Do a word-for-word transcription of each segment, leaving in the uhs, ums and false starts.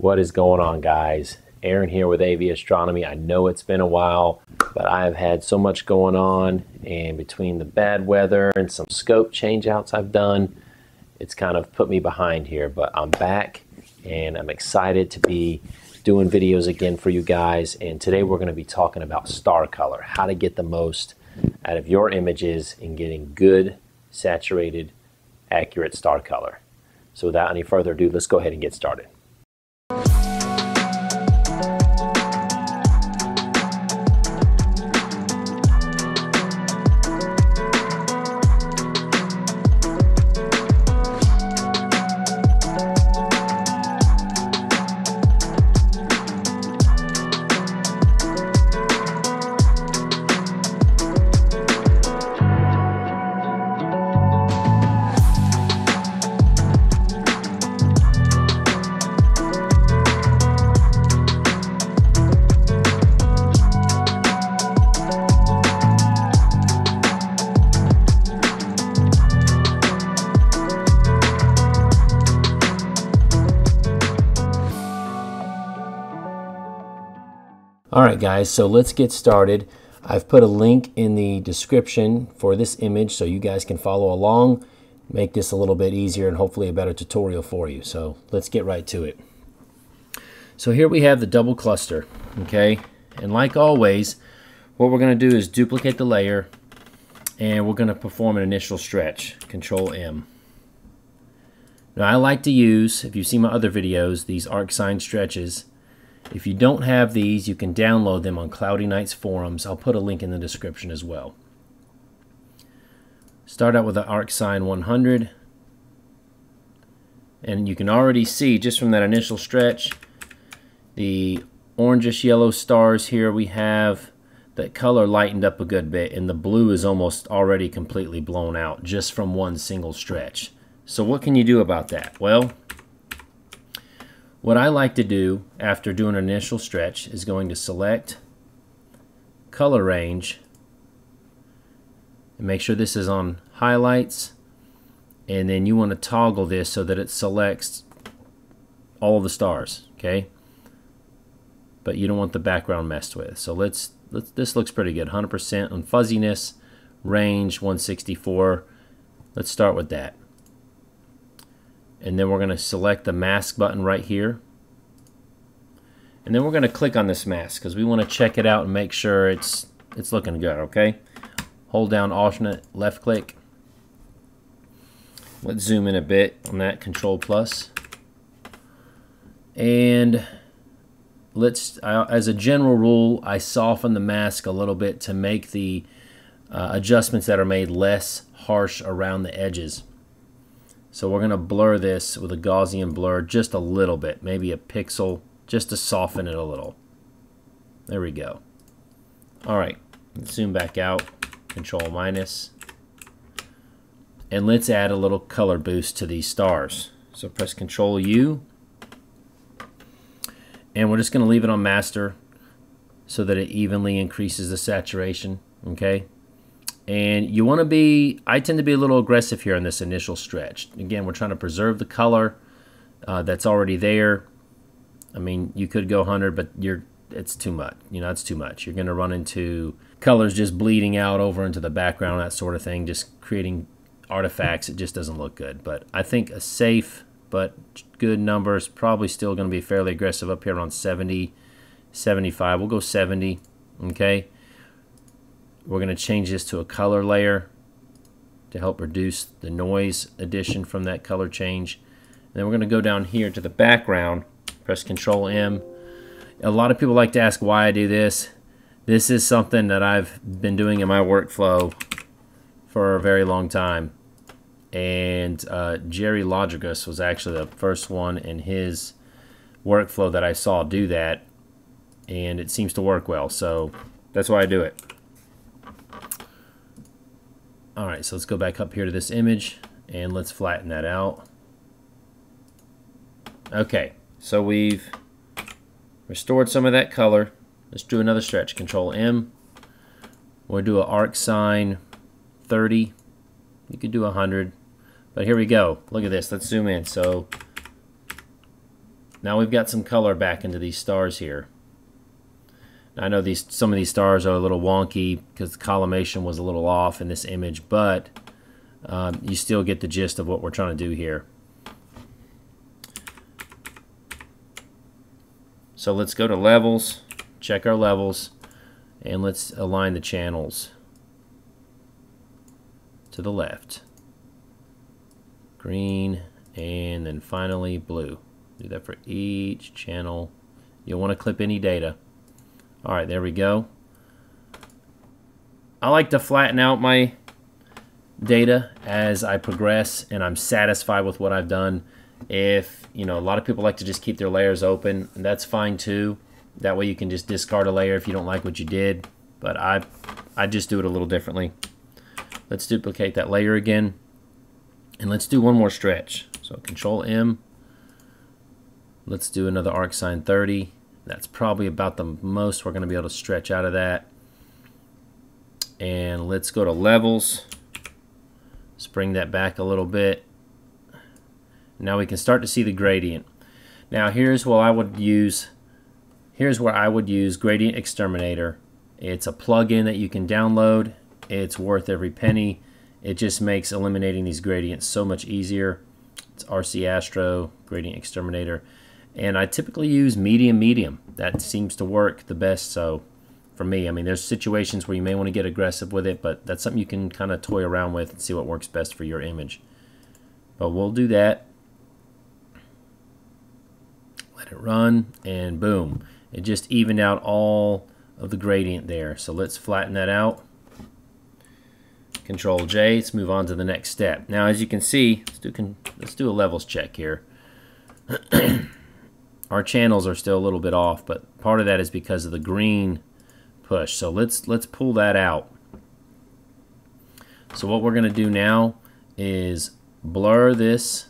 What is going on, guys? Aaron here with A V Astronomy. I know it's been a while, but I've had so much going on, and between the bad weather and some scope changeouts I've done, it's kind of put me behind here, but I'm back and I'm excited to be doing videos again for you guys. And today we're going to be talking about star color, how to get the most out of your images and getting good, saturated, accurate star color. So without any further ado, let's go ahead and get started. Alright guys, so let's get started. I've put a link in the description for this image so you guys can follow along, make this a little bit easier and hopefully a better tutorial for you. So let's get right to it. So here we have the double cluster, okay? And like always, what we're going to do is duplicate the layer and we're going to perform an initial stretch, Control M. Now I like to use, if you've seen my other videos, these arc sine stretches. If you don't have these, you can download them on Cloudy Nights forums. I'll put a link in the description as well. Start out with an arc sine one hundred. And you can already see, just from that initial stretch, the orangish yellow stars here we have, that color lightened up a good bit, and the blue is almost already completely blown out just from one single stretch. So what can you do about that? Well, what I like to do after doing an initial stretch is going to select color range and make sure this is on highlights, and then you want to toggle this so that it selects all the stars, okay? But you don't want the background messed with. So let's, let's this looks pretty good. one hundred percent on fuzziness, range one sixty-four. Let's start with that. And then we're going to select the mask button right here, and then we're going to click on this mask because we want to check it out and make sure it's it's looking good, okay? Hold down alternate left click. Let's zoom in a bit on that, Control plus, and let's I, as a general rule, I soften the mask a little bit to make the uh, adjustments that are made less harsh around the edges. So we're going to blur this with a Gaussian blur just a little bit, maybe a pixel, just to soften it a little. There we go. All right, let's zoom back out, Control minus. And let's add a little color boost to these stars. So press Control U. And we're just going to leave it on master so that it evenly increases the saturation, okay? And you want to be, I tend to be a little aggressive here in this initial stretch. Again, we're trying to preserve the color uh, that's already there. I mean, you could go one hundred, but you're, it's too much. You know, it's too much. You're going to run into colors just bleeding out over into the background, that sort of thing, just creating artifacts. It just doesn't look good. But I think a safe but good number is probably still going to be fairly aggressive up here around seventy, seventy-five. We'll go seventy, okay? We're going to change this to a color layer to help reduce the noise addition from that color change. And then we're going to go down here to the background, press Control M. A lot of people like to ask why I do this. This is something that I've been doing in my workflow for a very long time. And uh, Jerry Lodriguez was actually the first one in his workflow that I saw do that. And it seems to work well, so that's why I do it. All right, so let's go back up here to this image and let's flatten that out. Okay, so we've restored some of that color. Let's do another stretch, Control M. We'll do an arc sine thirty. You could do one hundred, but here we go. Look at this, let's zoom in. So Now we've got some color back into these stars here. Now I know these some of these stars are a little wonky because the collimation was a little off in this image, but um, you still get the gist of what we're trying to do here. So let's go to levels, check our levels, and let's align the channels to the left. Green, and then finally blue. Do that for each channel. You'll want to clip any data. Alright, there we go. I like to flatten out my data as I progress and I'm satisfied with what I've done. If, you know, a lot of people like to just keep their layers open, and that's fine too. That way you can just discard a layer if you don't like what you did. But I, I just do it a little differently. Let's duplicate that layer again. And let's do one more stretch. So Control M. Let's do another arcsine thirty. That's probably about the most we're going to be able to stretch out of that. And let's go to levels. Let's bring that back a little bit. Now we can start to see the gradient. Now here's where I would use here's where I would use Gradient Exterminator. It's a plugin that you can download. It's worth every penny. It just makes eliminating these gradients so much easier. It's R C Astro, Gradient Exterminator. And I typically use medium, medium. That seems to work the best. So for me, I mean, there's situations where you may want to get aggressive with it, but that's something you can kind of toy around with and see what works best for your image. But we'll do that. Let it run, and boom. It just evened out all of the gradient there. So let's flatten that out. Control J, let's move on to the next step. Now, as you can see, let's do, con let's do a levels check here. Our channels are still a little bit off, but part of that is because of the green push. So let's let's pull that out. So what we're going to do now is blur this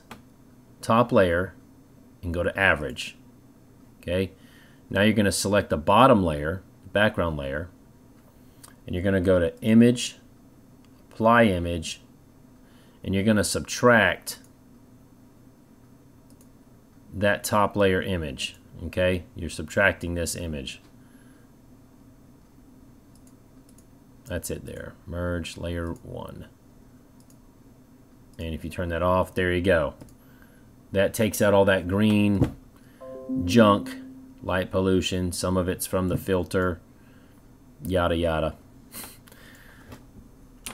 top layer and go to average. Okay. Now you're going to select the bottom layer, the background layer, and you're going to go to image, apply image, and you're going to subtract that top layer image. Okay, you're subtracting this image. That's it there. Merge layer one. And if you turn that off, there you go. That takes out all that green junk, light pollution. Some of it's from the filter, yada yada.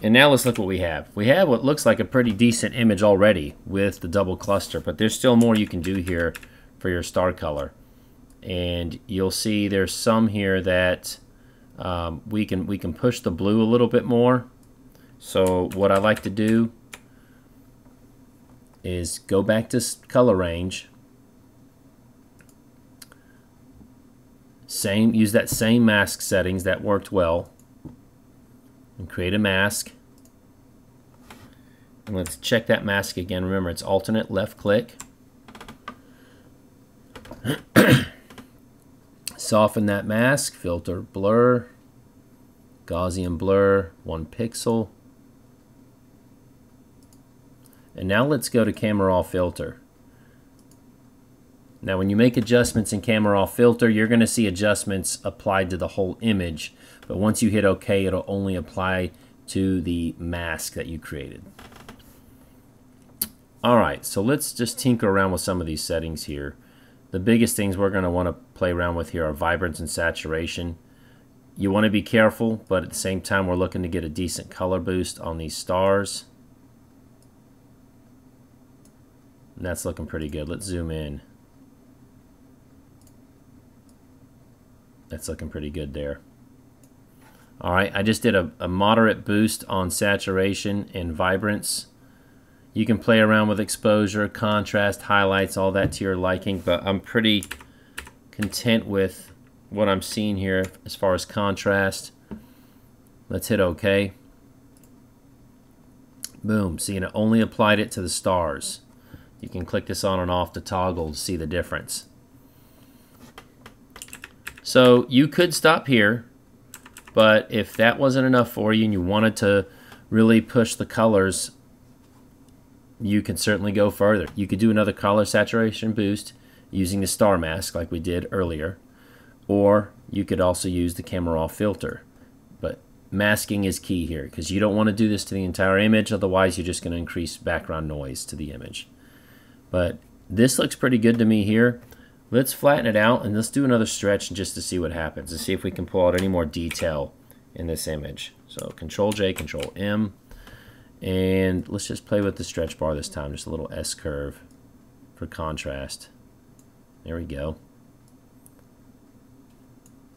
And now let's look what we have. We have what looks like a pretty decent image already with the double cluster, but there's still more you can do here for your star color. And you'll see there's some here that um, we can we can push the blue a little bit more. So what I like to do is go back to color range. Same, use that same mask settings that worked well. And create a mask, and let's check that mask again. Remember, it's alternate left click. Soften that mask, filter, blur, Gaussian blur, one pixel. And now let's go to camera off filter. Now when you make adjustments in camera off filter, you're going to see adjustments applied to the whole image. But once you hit OK, it'll only apply to the mask that you created. Alright, so let's just tinker around with some of these settings here. The biggest things we're going to want to play around with here are vibrance and saturation. You want to be careful, but at the same time we're looking to get a decent color boost on these stars. And that's looking pretty good. Let's zoom in. That's looking pretty good there. Alright, I just did a, a moderate boost on saturation and vibrance. You can play around with exposure, contrast, highlights, all that to your liking, but I'm pretty content with what I'm seeing here as far as contrast. Let's hit OK. Boom, see, and it only applied it to the stars. You can click this on and off to toggle to see the difference. So you could stop here, but if that wasn't enough for you and you wanted to really push the colors, you can certainly go further. You could do another color saturation boost. using a star mask like we did earlier, or you could also use the camera raw filter. But masking is key here because you don't want to do this to the entire image, otherwise you're just going to increase background noise to the image. But this looks pretty good to me here. Let's flatten it out and let's do another stretch just to see what happens and see if we can pull out any more detail in this image. So Control J, Control M, and let's just play with the stretch bar this time, just a little S curve for contrast. There we go.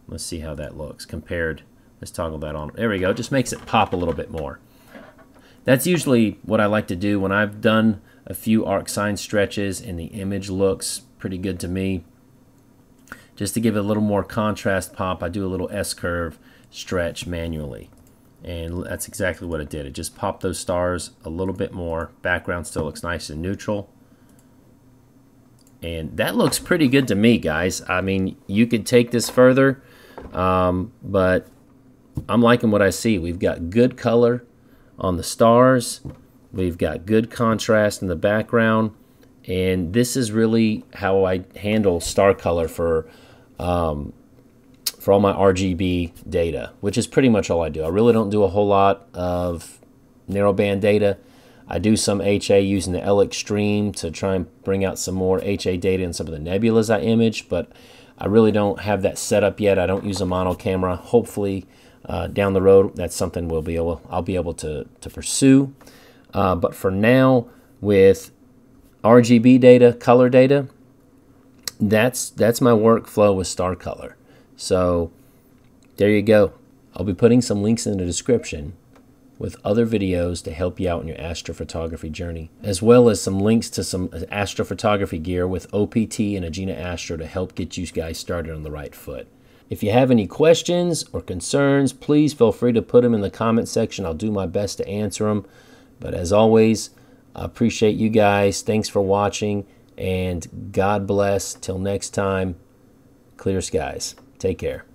Let's see how that looks compared. Let's toggle that on. There we go. It just makes it pop a little bit more. That's usually what I like to do when I've done a few arc sine stretches and the image looks pretty good to me. Just to give it a little more contrast pop, I do a little S-curve stretch manually. And that's exactly what it did. It just popped those stars a little bit more. Background still looks nice and neutral. And that looks pretty good to me, guys. I mean, you could take this further, um, but I'm liking what I see. We've got good color on the stars. We've got good contrast in the background. And this is really how I handle star color for um, for all my R G B data, which is pretty much all I do. I really don't do a whole lot of narrowband data. I do some H A using the L-Extreme to try and bring out some more H A data in some of the nebulas I image, but I really don't have that set up yet. I don't use a mono camera. Hopefully, uh, down the road, that's something we'll be able, I'll be able to, to pursue. Uh, but for now, with R G B data, color data, that's, that's my workflow with star color. So there you go. I'll be putting some links in the description with other videos to help you out in your astrophotography journey, as well as some links to some astrophotography gear with O P T and Agena Astro to help get you guys started on the right foot. If you have any questions or concerns, please feel free to put them in the comment section. I'll do my best to answer them. But as always, I appreciate you guys. Thanks for watching, and God bless. Till next time, clear skies. Take care.